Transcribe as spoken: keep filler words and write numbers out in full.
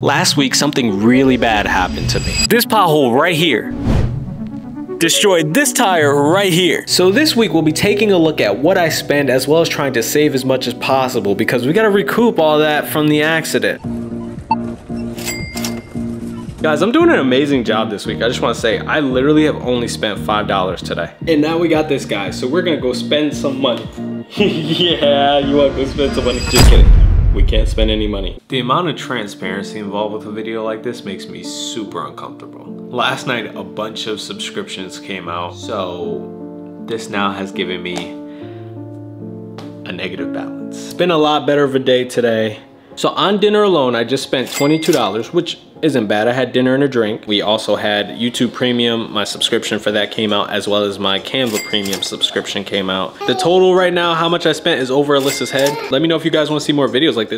Last week, something really bad happened to me. This pothole right here destroyed this tire right here. So this week we'll be taking a look at what I spend as well as trying to save as much as possible because we gotta recoup all that from the accident. Guys, I'm doing an amazing job this week. I just wanna say, I literally have only spent five dollars today. And now we got this guy, so we're gonna go spend some money. Yeah, you wanna go spend some money? Just kidding. We can't spend any money. The amount of transparency involved with a video like this makes me super uncomfortable. Last night, a bunch of subscriptions came out, so this now has given me a negative balance. It's been a lot better of a day today. So on dinner alone, I just spent twenty-two dollars, which isn't bad. I had dinner and a drink. We also had YouTube Premium. My subscription for that came out, as well as my Canva Premium subscription came out. The total right now, how much I spent, is over Alyssa's head. Let me know if you guys want to see more videos like this.